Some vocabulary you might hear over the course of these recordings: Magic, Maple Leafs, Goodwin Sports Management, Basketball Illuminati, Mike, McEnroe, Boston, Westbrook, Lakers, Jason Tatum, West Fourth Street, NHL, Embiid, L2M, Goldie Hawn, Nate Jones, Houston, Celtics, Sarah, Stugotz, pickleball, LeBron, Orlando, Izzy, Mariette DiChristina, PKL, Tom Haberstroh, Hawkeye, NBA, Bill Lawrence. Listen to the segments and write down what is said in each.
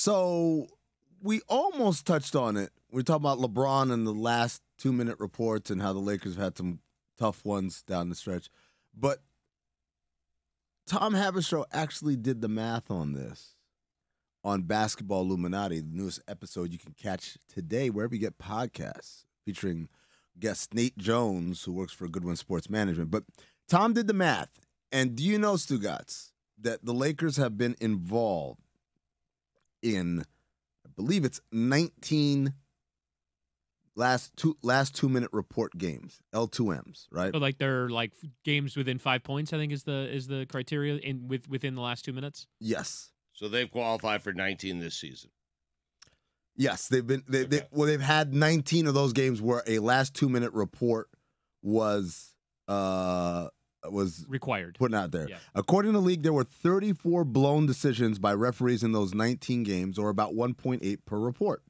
So we almost touched on it. We're talking about LeBron and the last two-minute reports and how the Lakers have had some tough ones down the stretch. But Tom Haberstroh actually did the math on this on Basketball Illuminati, the newest episode you can catch today wherever you get podcasts, featuring guest Nate Jones, who works for Goodwin Sports Management. But Tom did the math. And do you know, Stugotz, that the Lakers have been involved in, I believe it's 19 last two minute report games, L2Ms, right? So like they're like games within 5 points, I think is the criteria in within the last 2 minutes. Yes. So they've qualified for 19 this season. Yes, they've had 19 of those games where a last 2 minute report was required, put out there. Yeah. According to the league, there were 34 blown decisions by referees in those 19 games, or about 1.8 per report.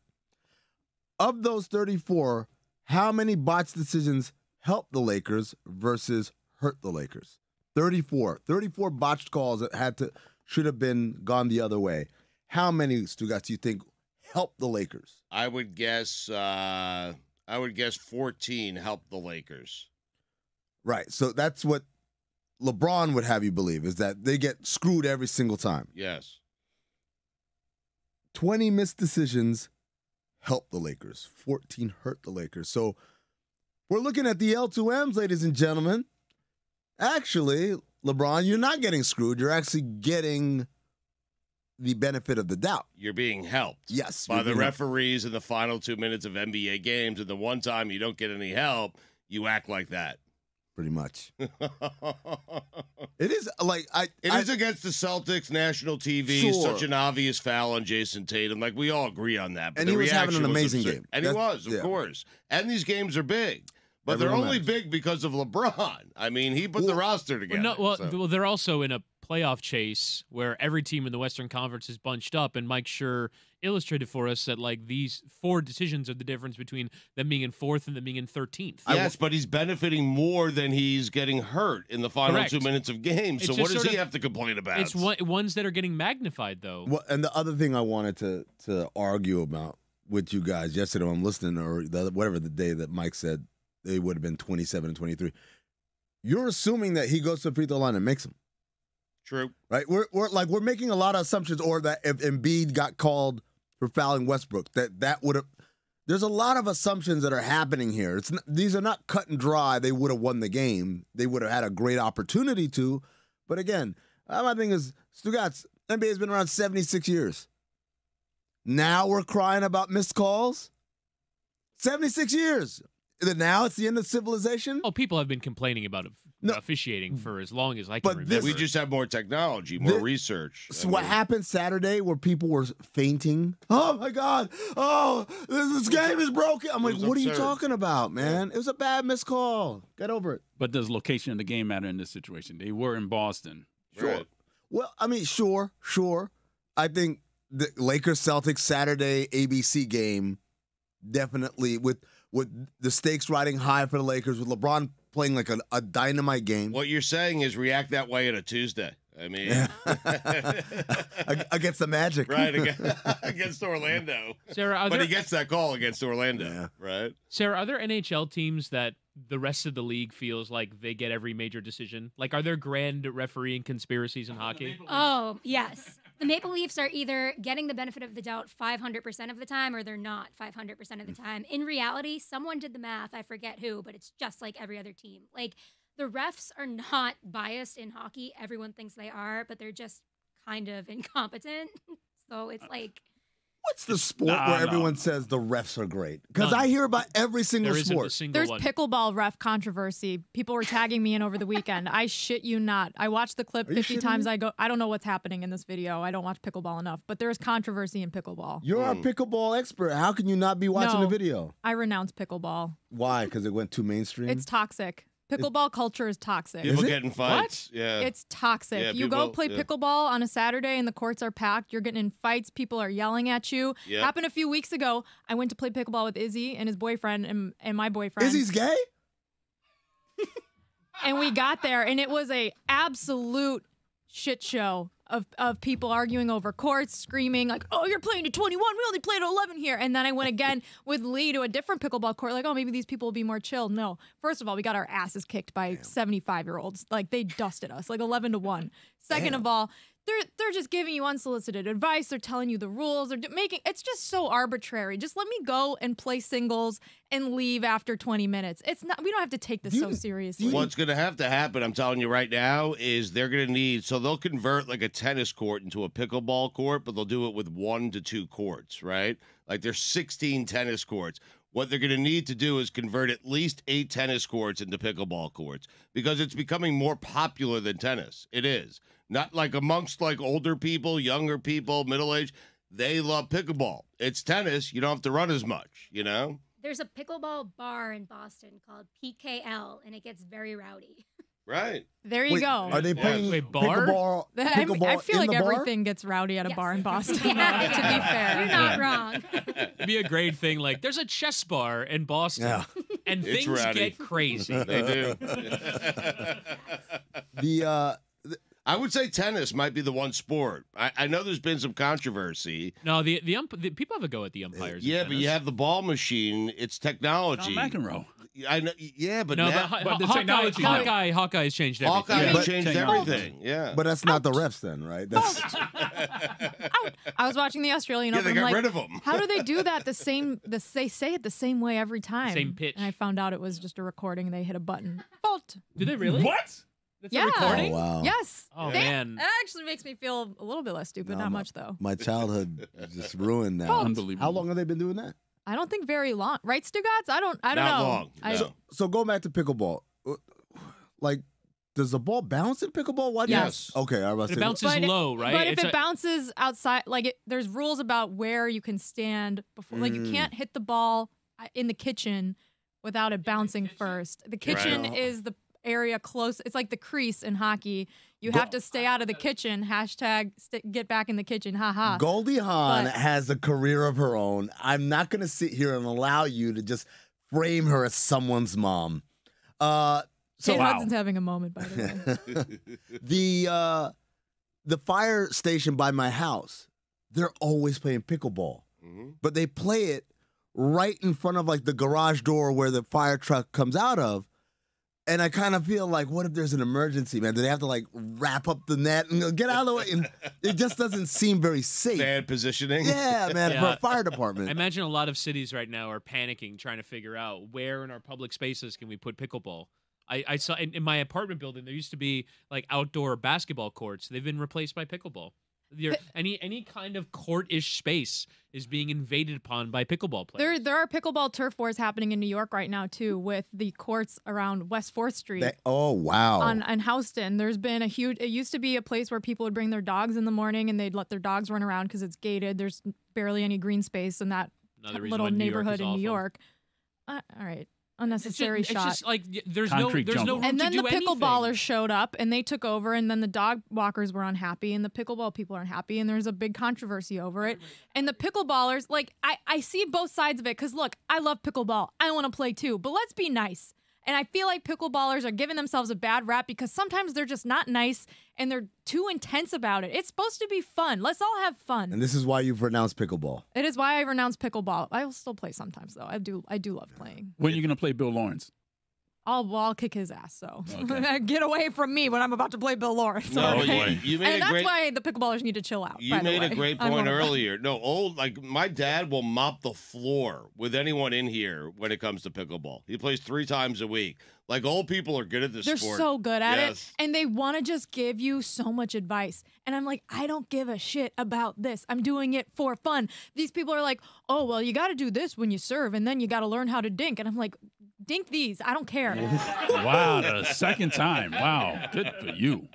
Of those 34, how many botched decisions helped the Lakers versus hurt the Lakers? 34. 34 botched calls that should have gone the other way. How many, Stugotz, do you think helped the Lakers? I would guess 14 helped the Lakers. Right. So that's what LeBron would have you believe, is that they get screwed every single time. Yes. 20 missed decisions help the Lakers. 14 hurt the Lakers. So we're looking at the L2Ms, ladies and gentlemen. Actually, LeBron, you're not getting screwed. You're actually getting the benefit of the doubt. You're being helped. Yes. By the referees in the final 2 minutes of NBA games. And the one time you don't get any help, you act like that. Pretty much. It is like it is against the Celtics, national TV, sure. Such an obvious foul on Jason Tatum. Like we all agree on that. But and he was having an amazing game. And he was, of course. And these games are big. But they're only big because of LeBron. I mean, he put the roster together. Well, they're also in a playoff chase where every team in the Western Conference is bunched up, and Mike Schur illustrated for us that like these four decisions are the difference between them being in fourth and them being in 13th. Yes, but he's benefiting more than he's getting hurt in the final 2 minutes of games. So what does he have to complain about? It's ones that are getting magnified, though. Well, and the other thing I wanted to argue about with you guys yesterday, when I'm listening, or whatever the day that Mike said they would have been 27 and 23. You're assuming that he goes to the free throw line and makes them. True. Right? We're making a lot of assumptions, or that if Embiid got called for fouling Westbrook, that would have. There's a lot of assumptions that are happening here. These are not cut and dry. They would have won the game. They would have had a great opportunity to. But again, my thing is, Stugotz, NBA has been around 76 years. Now we're crying about missed calls? 76 years. Now it's the end of civilization? Oh, people have been complaining about it. No. Officiating for as long as I can remember. We just have more technology, more research. So what happened Saturday where people were fainting? Oh, my God. Oh, this game is broken. I'm like, what absurd. Are you talking about, man? Yeah. It was a bad missed call. Get over it. But does location of the game matter in this situation? They were in Boston. Sure. Right. Well, I mean, sure. I think the Lakers-Celtics Saturday ABC game definitely with the stakes riding high for the Lakers, with LeBron playing like a dynamite game. What you're saying is react that way on a Tuesday. I mean. Against the Magic. Right, against Orlando. Sarah, he gets that call against Orlando, right? Sarah, are there NHL teams that the rest of the league feels like they get every major decision? Like, are there grand refereeing conspiracies in hockey? Oh, yes. The Maple Leafs are either getting the benefit of the doubt 500% of the time, or they're not 500% of the time. In reality, someone did the math. I forget who, but it's just like every other team. Like, the refs are not biased in hockey. Everyone thinks they are, but they're just kind of incompetent. So it's like... What's the sport where everyone says the refs are great? Because I hear about every single sport. There's pickleball ref controversy. People were tagging me in over the weekend. I shit you not. I watched the clip 50 times. I go, I don't know what's happening in this video. I don't watch pickleball enough. But there's controversy in pickleball. You're a pickleball expert. How can you not be watching the video? I renounce pickleball. Why? Because it went too mainstream? It's toxic. Pickleball culture is toxic. People getting fights. What? Yeah. It's toxic. Yeah, you go play pickleball on a Saturday and the courts are packed. You're getting in fights. People are yelling at you. Yep. Happened a few weeks ago. I went to play pickleball with Izzy and his boyfriend and my boyfriend. Izzy's gay? And we got there and it was an absolute shit show of people arguing over courts, screaming like, oh, you're playing to 21, we only play to 11 here. And then I went again with Lee to a different pickleball court, like, oh, maybe these people will be more chill. No, first of all, we got our asses kicked by 75-year-olds. Like, they dusted us, like 11-1. Second of all, they're just giving you unsolicited advice. They're telling you the rules. They're making, it's just so arbitrary. Just let me go and play singles and leave after 20 minutes. It's not, we don't have to take this so seriously. What's going to have to happen, I'm telling you right now, is they're going to need, so they'll convert like a tennis court into a pickleball court, but they'll do it with 1 to 2 courts, right? Like there's 16 tennis courts. What they're going to need to do is convert at least 8 tennis courts into pickleball courts because it's becoming more popular than tennis. It is. Not like amongst like older people, younger people, middle age. They love pickleball. It's tennis. You don't have to run as much, you know? There's a pickleball bar in Boston called PKL, and it gets very rowdy. Right. There you go. Are they playing pickleball? I feel like everything gets rowdy at a bar in Boston, to be fair. You're not wrong. It'd be a great thing. Like, there's a chess bar in Boston, and it's things rowdy. Get crazy. They do. I would say tennis might be the one sport. I know there's been some controversy. No, the people have a go at the umpires. Yeah, but you have the ball machine. It's technology. Tom McEnroe. I know. Yeah, but no, but the technology. Hawkeye has changed everything. Hawkeye has changed everything. Yeah, but that's not the refs, then, right? That's... I was watching the Australian Open. Yeah, they got rid of them. How do they do that? They say it the same way every time. Same pitch. And I found out it was just a recording. They hit a button. Fault. Did they really? What? That's a recording? Oh, wow. Yes. Oh, man. That actually makes me feel a little bit less stupid. No, not much, though. My childhood just ruined that. Unbelievable. How long have they been doing that? I don't think very long. Right, Stugotz? I don't know. Not long. No. So go back to pickleball. Like, does the ball bounce in pickleball? Why yes. Okay, I was saying. It bounces low, right? But if it bounces outside, like, there's rules about where you can stand before. Like, you can't hit the ball in the kitchen without it bouncing first. The kitchen is the area close. It's like the crease in hockey. You have to stay out of the kitchen. # get back in the kitchen. Ha. Goldie Hawn has a career of her own. I'm not going to sit here and allow you to just frame her as someone's mom. Hudson's having a moment, by the way. The fire station by my house, they're always playing pickleball. But they play it right in front of like the garage door where the fire truck comes out of. And I kind of feel like, what if there's an emergency, man? Do they have to, like, wrap up the net and get out of the way? And it just doesn't seem very safe. Bad positioning. Yeah, man, for a fire department. I imagine a lot of cities right now are panicking, trying to figure out where in our public spaces can we put pickleball. I saw in my apartment building, there used to be, like, outdoor basketball courts. They've been replaced by pickleball. Any kind of court-ish space is being invaded upon by pickleball players. There are pickleball turf wars happening in New York right now, too, with the courts around West Fourth Street. On Houston. There's been it used to be a place where people would bring their dogs in the morning and they'd let their dogs run around because it's gated. There's barely any green space in that little neighborhood in New York. All right. Unnecessary shot. It's just like there's no room to do anything. And then the pickleballers showed up and they took over, and then the dog walkers were unhappy and the pickleball people are unhappy, and there's a big controversy over it. And the pickleballers, like I see both sides of it, because look, I love pickleball. I want to play too, but let's be nice. And I feel like pickleballers are giving themselves a bad rap because sometimes they're just not nice and they're too intense about it. It's supposed to be fun. Let's all have fun. And this is why you've renounced pickleball. It is why I renounced pickleball. I will still play sometimes, though. I do love playing. When are you going to play Bill Lawrence? I'll kick his ass, so get away from me when I'm about to play Bill Lawrence. No, that's why the pickleballers need to chill out. You made a great point earlier. No, like my dad will mop the floor with anyone in here when it comes to pickleball. He plays 3 times a week. Like, old people are good at this sport. They're so good at it, and they want to just give you so much advice. And I'm like, I don't give a shit about this. I'm doing it for fun. These people are like, oh, well, you got to do this when you serve, and then you got to learn how to dink. And I'm like, dink these. I don't care. Wow, the second time. Wow, good for you.